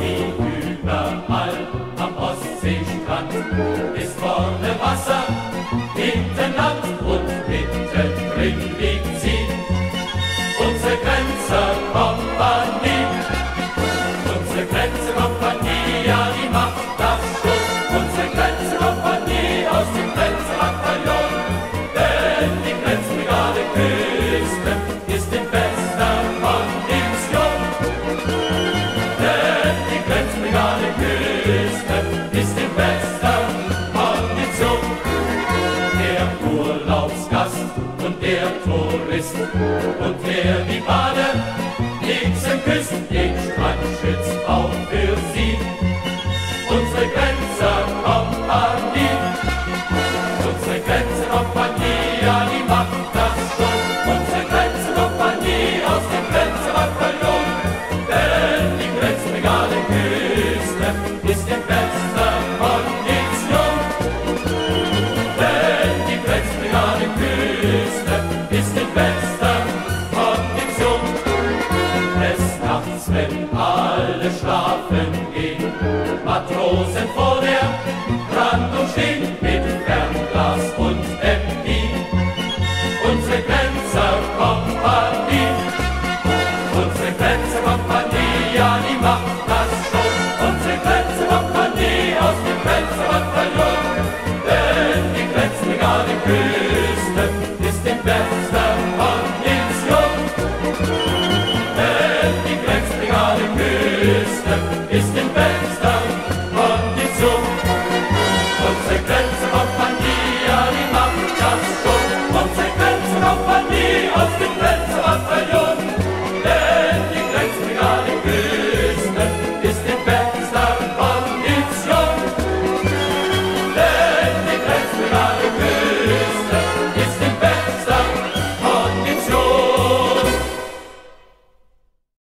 Überall am Ostseestrand ist vorne Wasser, hinten Land und mittendrin liegt sie, unsere Grenzerkompanie. Unsere Grenzerkompanie, ja, die macht das schon, unsere Grenzerkompanie aus dem Grenzbataillon. Denn die Grenzbrigade Küste ist in bester Kondition. Denn die Grenzbrigade Küste ist in bester Kondition. Der Urlaubsgast und der Tourist und der die Bade liegt im Küsten, den Strand schützt auch für sie. Unsere Grenzerkompanie, unsere Grenzerkompanie, ja, die macht das schon. Unsere Grenzerkompanie aus dem Grenzbataillon. Denn die Grenzbrigade Küste ist in bester Kondition. Denn die Grenzbrigade Küste ist in bester Kondition. Des Nachts, wenn alle schlafen gehen, Matrosen voll